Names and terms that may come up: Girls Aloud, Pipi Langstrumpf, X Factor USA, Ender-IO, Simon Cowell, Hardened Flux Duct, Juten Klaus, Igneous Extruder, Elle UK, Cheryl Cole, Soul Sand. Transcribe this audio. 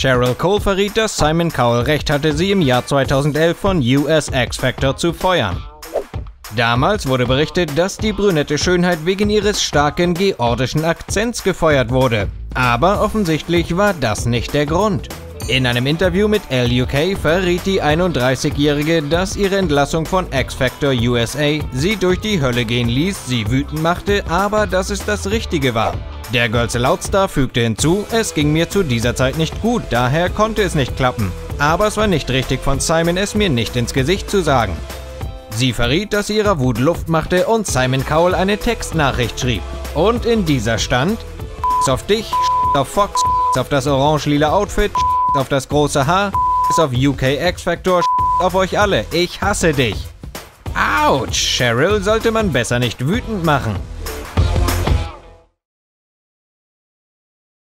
Cheryl Cole verriet, dass Simon Cowell recht hatte, sie im Jahr 2011 von US X Factor zu feuern. Damals wurde berichtet, dass die brünette Schönheit wegen ihres starken georgischen Akzents gefeuert wurde. Aber offensichtlich war das nicht der Grund. In einem Interview mit Elle UK verriet die 31-Jährige, dass ihre Entlassung von X Factor USA sie durch die Hölle gehen ließ, sie wütend machte, aber dass es das Richtige war. Der Girls Aloud Star fügte hinzu, es ging mir zu dieser Zeit nicht gut, daher konnte es nicht klappen. Aber es war nicht richtig von Simon, es mir nicht ins Gesicht zu sagen. Sie verriet, dass sie ihrer Wut Luft machte und Simon Cowell eine Textnachricht schrieb. Und in dieser stand: auf dich, auf Fox, auf das orange-lila Outfit, auf das große Haar, auf UK X Factor, auf euch alle, ich hasse dich. Autsch, Cheryl sollte man besser nicht wütend machen.